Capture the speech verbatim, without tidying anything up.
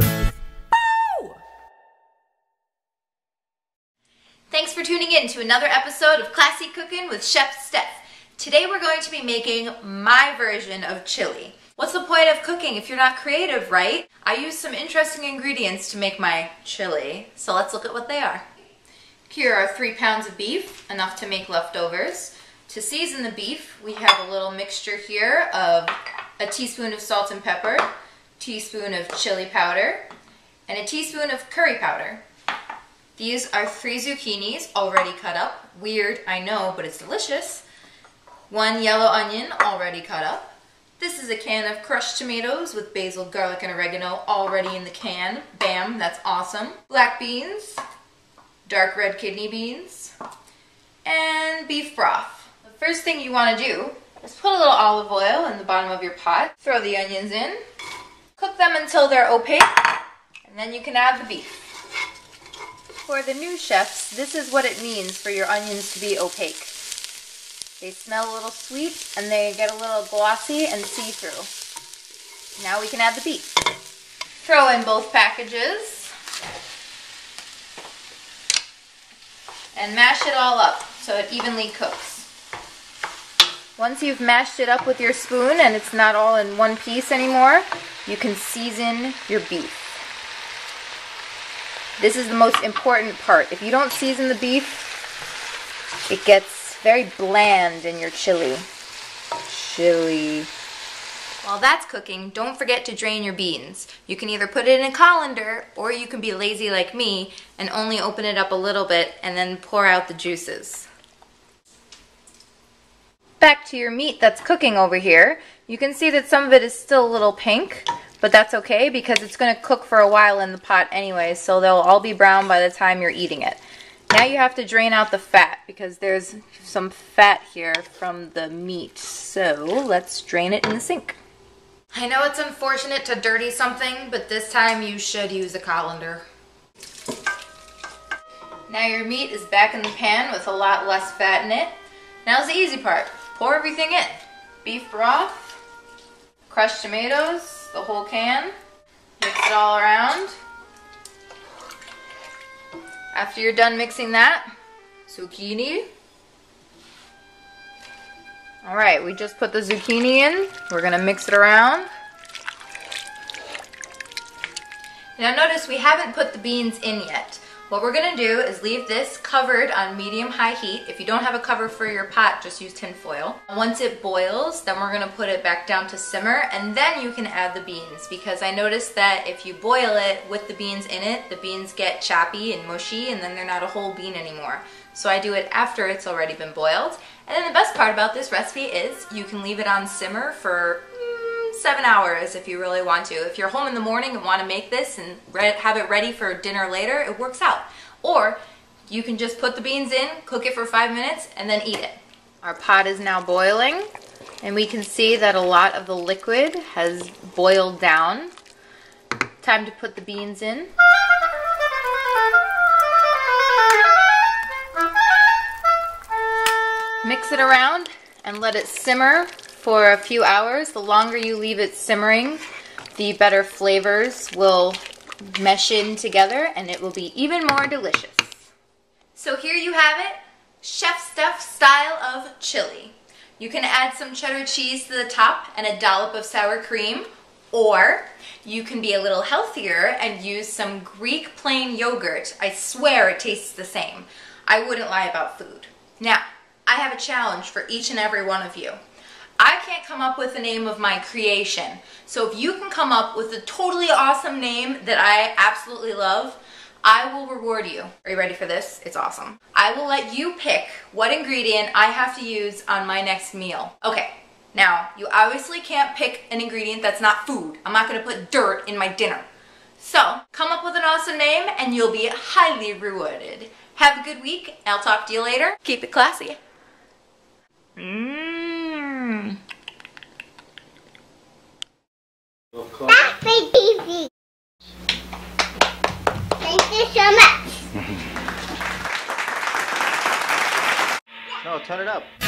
Steph. Boo! Thanks for tuning in to another episode of Classy Cooking with Chef Steph. Today we're going to be making my version of chili. What's the point of cooking if you're not creative, right? I used some interesting ingredients to make my chili, so let's look at what they are. Here are three pounds of beef, enough to make leftovers. To season the beef, we have a little mixture here of a teaspoon of salt and pepper, teaspoon of chili powder, and a teaspoon of curry powder. These are three zucchinis already cut up. Weird, I know, but it's delicious. One yellow onion already cut up. This is a can of crushed tomatoes with basil, garlic, and oregano already in the can. Bam, that's awesome. Black beans, dark red kidney beans, and beef broth. First thing you want to do is put a little olive oil in the bottom of your pot, throw the onions in, cook them until they're opaque, and then you can add the beef. For the new chefs, this is what it means for your onions to be opaque. They smell a little sweet and they get a little glossy and see-through. Now we can add the beef. Throw in both packages and mash it all up so it evenly cooks. Once you've mashed it up with your spoon and it's not all in one piece anymore, you can season your beef. This is the most important part. If you don't season the beef, it gets very bland in your chili. Chili. While that's cooking, don't forget to drain your beans. You can either put it in a colander or you can be lazy like me and only open it up a little bit and then pour out the juices. Back to your meat that's cooking over here. You can see that some of it is still a little pink, but that's okay because it's going to cook for a while in the pot anyway, so they'll all be brown by the time you're eating it. Now you have to drain out the fat because there's some fat here from the meat, so let's drain it in the sink. I know it's unfortunate to dirty something, but this time you should use a colander. Now your meat is back in the pan with a lot less fat in it. Now's the easy part. Pour everything in. Beef broth, crushed tomatoes, the whole can. Mix it all around. After you're done mixing that, zucchini. All right, we just put the zucchini in. We're gonna mix it around. Now notice we haven't put the beans in yet. What we're going to do is leave this covered on medium-high heat. If you don't have a cover for your pot, just use tin foil. Once it boils, then we're going to put it back down to simmer, and then you can add the beans, because I noticed that if you boil it with the beans in it, the beans get choppy and mushy, and then they're not a whole bean anymore. So I do it after it's already been boiled. And then the best part about this recipe is you can leave it on simmer for seven hours if you really want to. If you're home in the morning and want to make this and have it ready for dinner later, it works out. Or you can just put the beans in, cook it for five minutes, and then eat it. Our pot is now boiling, and we can see that a lot of the liquid has boiled down. Time to put the beans in. Mix it around and let it simmer for a few hours. The longer you leave it simmering, the better flavors will mesh in together and it will be even more delicious. So here you have it, Chef Steph style of chili. You can add some cheddar cheese to the top and a dollop of sour cream, or you can be a little healthier and use some Greek plain yogurt. I swear it tastes the same. I wouldn't lie about food. Now, I have a challenge for each and every one of you. I can't come up with the name of my creation, so if you can come up with a totally awesome name that I absolutely love, I will reward you. Are you ready for this? It's awesome. I will let you pick what ingredient I have to use on my next meal. Okay, now, you obviously can't pick an ingredient that's not food. I'm not going to put dirt in my dinner. So, come up with an awesome name and you'll be highly rewarded. Have a good week, and I'll talk to you later. Keep it classy. Mmm. That's my baby. Thank you so much. No, turn it up.